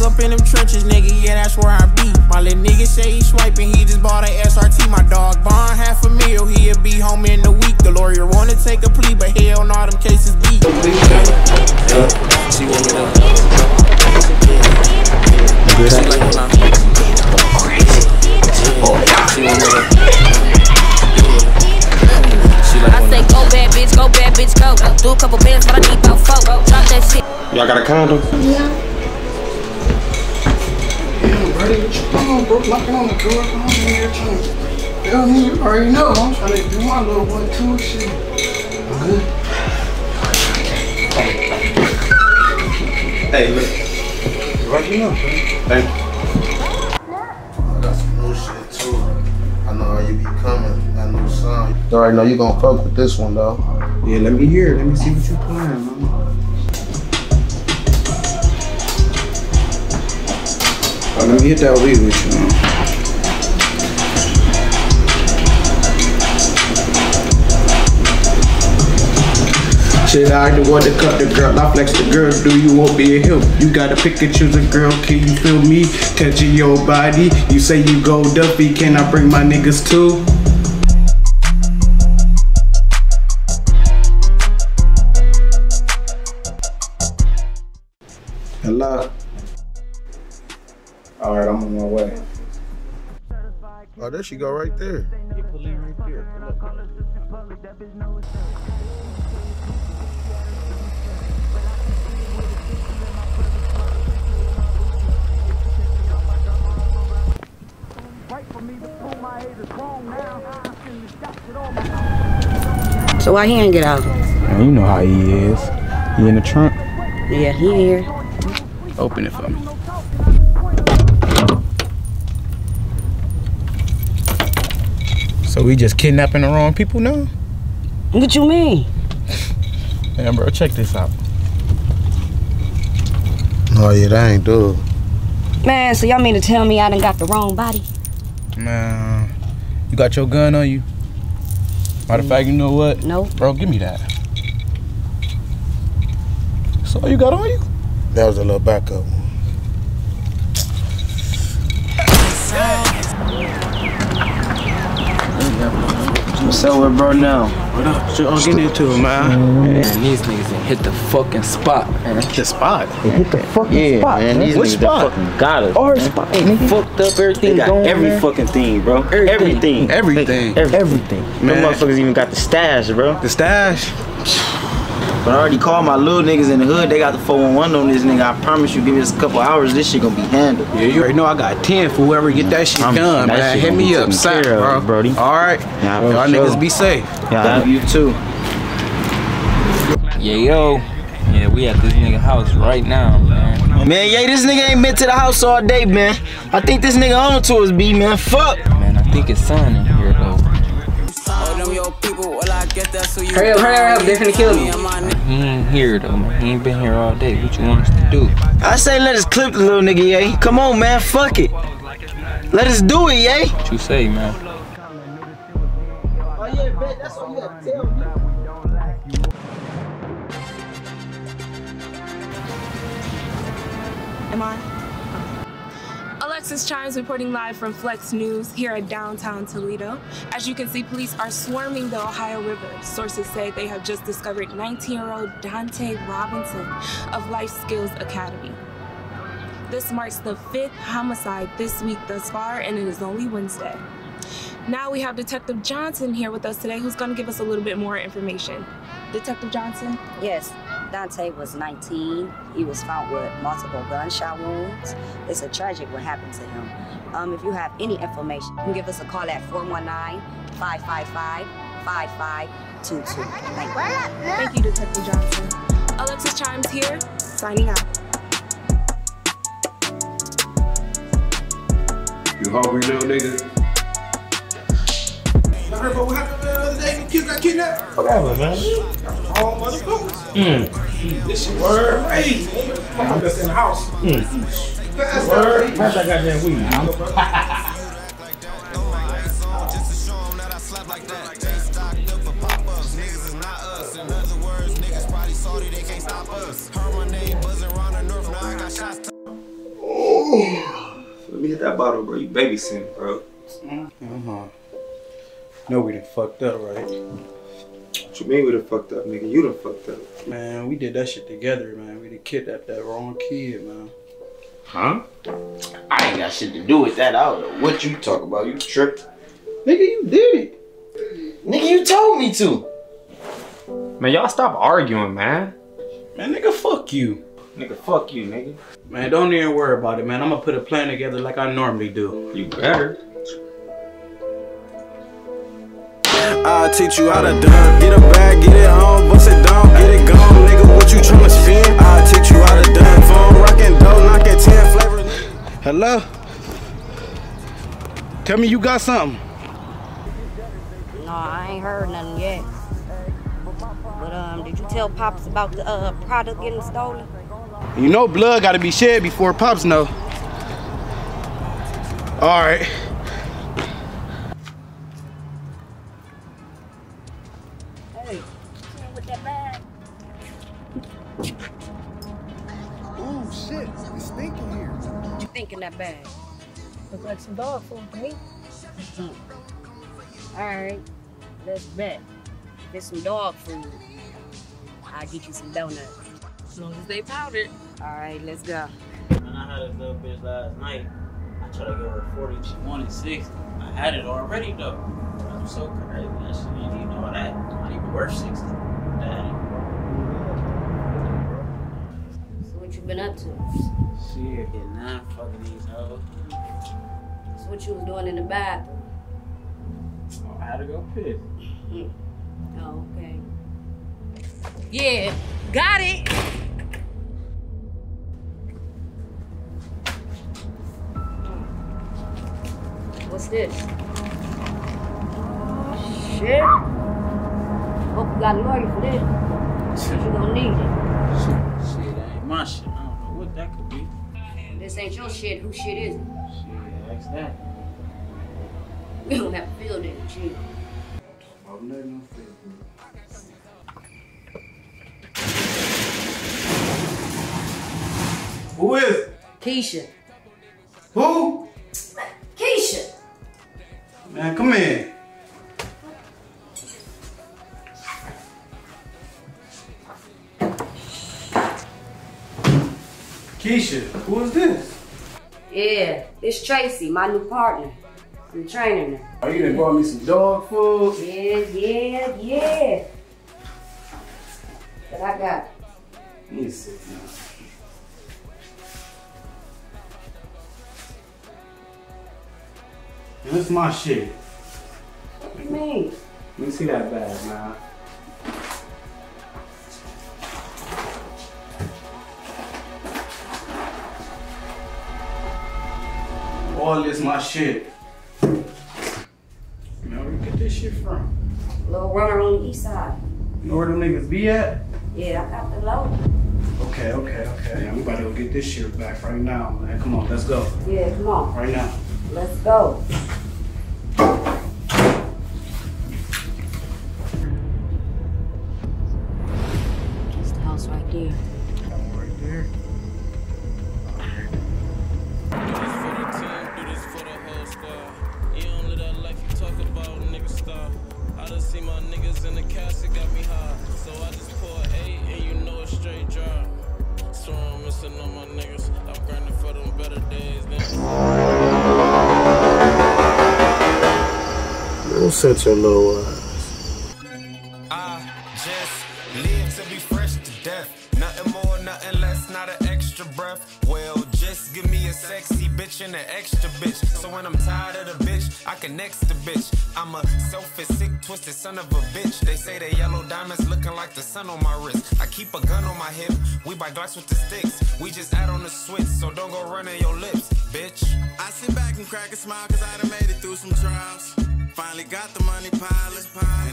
back up in them trenches, nigga, yeah, that's where I be. My little nigga say he swiping, he just bought a SRT. My dog bond half a meal, he'll be home in the week. The lawyer wanna take a plea, but hell nah, them cases beat. She want it up. She like when I'm do a couple bands, but I need about 4. Drop that shit. Y'all got a condom? Yeah. Damn, brother, what you doing, bro? Knocking on the door, come on in here, trying to. Hell, you already know. I'm trying to do my little 1-2 shit. I'm good. Hey, look. You're right now, bro. Thank you. I got some new shit, too. I know how you be coming. That new song. You already know you gonna fuck with this one, though. Yeah, let me hear it. Let me see what you playing, mama. Oh, let me hit that weed with you, man. Shit, I do want to cut the girl, I flex the girl, do you want me a hill? You gotta pick and choose a girl, can you feel me? Touching your body, you say you go Duffy, can I bring my niggas too? Hello. All right, I'm on my way. Oh, there she go right there. So why he ain't get out? Man, you know how he is. He in the trunk. Yeah, he here. Open it for me. So we just kidnapping the wrong people now? What you mean? Man, bro, check this out. Oh yeah, that ain't dude. Man, so y'all mean to tell me I done got the wrong body? Man, you got your gun on you? Matter of fact, you know what? No. Bro, give me that. So you got on you? That was a little backup one. What's up with bro now? What up? I'm getting into it, man. Man, these niggas hit the fucking spot. Man. Hit the spot? They hit the fucking spot. Man. These niggas spot? Fucking got us. Our spot. Fucked up everything. They got going, every man. Fucking thing, bro. Everything. Everything. Everything. Man. Them motherfuckers even got the stash, bro. The stash? But I already called my little niggas in the hood. They got the 411 on this nigga. I promise you, give us a couple hours, this shit gonna be handled. Yeah, you already know I got 10 for whoever get that shit done, man. Hit me up, side, bro. Brody. All right, y'all niggas be safe. Yeah, you too. Yeah, yo. Yeah, we at this nigga house right now, man. Man, yeah, this nigga ain't been to the house all day, man. I think this nigga on to us, B, man. Fuck. Man, I think it's son in here, though. Hurry up, they're finna kill me. He ain't here though, man. He ain't been here all day. What you want us to do? I say let us clip the little nigga, yay. Come on, man, fuck it. Let us do it, yay. What you say, man? Oh yeah, bet, that's what you gotta tell me. Am I? Alexis Chimes reporting live from Flex News here at downtown Toledo. As you can see, police are swarming the Ohio River. Sources say they have just discovered 19-year-old Dante Robinson of Life Skills Academy. This marks the 5th homicide this week thus far, and it is only Wednesday. Now we have Detective Johnson here with us today, who's going to give us a little bit more information. Detective Johnson? Yes. Dante was 19. He was found with multiple gunshot wounds. It's a tragic what happened to him. If you have any information, you can give us a call at 419-555-5522. Thank you, Detective Johnson. Alexis Chimes here, signing out. You hungry, little nigga? I heard about what happened the other day. The kids got kidnapped. Whatever, man. All motherfuckers. This shit word crazy. I'm just in the house. Word. How's that goddamn weed? Let me hit that bottle, bro. You babysitting, bro. No, we done fucked up, right? What you mean we done fucked up, nigga? You done fucked up. Man, we did that shit together, man. We done kidnapped that wrong kid, man. Huh? I ain't got shit to do with that. I don't know what you talking about. You tripped. Nigga, you did it. Nigga, you told me to. Man, y'all stop arguing, man. Man, nigga, fuck you. Nigga, fuck you, nigga. Man, don't even worry about it, man. I'm gonna put a plan together like I normally do. You better. I'll teach you how to dump. Get a bag, get it home, bust it down, get it gone. Nigga, what you tryna spend? I'll teach you how to dump. Phone rockin', dough, knockin', 10 flavors. Hello? Tell me you got something. No, I ain't heard nothing yet. But did you tell Pops about the product getting stolen? You know blood gotta be shed before Pops know. Alright. Hey, with that bag. Ooh, shit, it's stinking here. What you think in that bag? Looks like some dog food to me. Alright, let's bet. There's some dog food. I'll get you some donuts. As long as they powdered. Alright, let's go. When I had this little bitch last night, I tried to give her 40, she wanted 60. I had it already though. I'm so crazy. That shit ain't even all that. Not even worth 60. Damn. So what you been up to? Shit, getting nine fucking these hoes. So what you was doing in the bathroom? Oh, I had to go piss. Oh, okay. Yeah, got it. What's this? Oh, shit. Hope you got a lawyer for this. Shit, you gonna need it. Shit, that ain't my shit. I don't know what that could be. This ain't your shit. Whose shit is it? Shit, ask that. We don't have to feel that shit. I'm not gonna feel it. Who is it? Keisha. Who? Keisha. Man, come in. Keisha, who is this? Yeah, it's Tracy, my new partner. I'm training her. Oh, you done brought me some dog food? Yeah. But I got it. Let me sit now. This is my shit. What do you mean? Let me see that bag, man. All this my shit. You know where you get this shit from? Little runner on the east side. You know where them niggas be at? Yeah, I got the load. Okay. I'm about to go get this shit back right now, man. Come on, let's go. Yeah, come on. Right now. Let's go. That's the house right there. Do this for the whole squad. You don't live that life you talk about, nigga star. I done see my niggas in the cast, it got me high. So I just pour 8 and you know it's straight dry. So I'm missing on my niggas. I'm grinding for them better days than such a low eyes. I just live to be fresh to death. Nothing more, nothing less, not an extra breath. Well, just give me a sexy bitch and an extra bitch. So when I'm tired of the bitch, I can next the bitch. I'm a selfish, sick, twisted son of a bitch. They say they yellow diamonds looking like the sun on my wrist. I keep a gun on my hip. We buy glass with the sticks. We just add on the switch, so don't go running your lips, bitch. I sit back and crack a smile, cause I done made it through some trials. Finally got the money, pile is piling.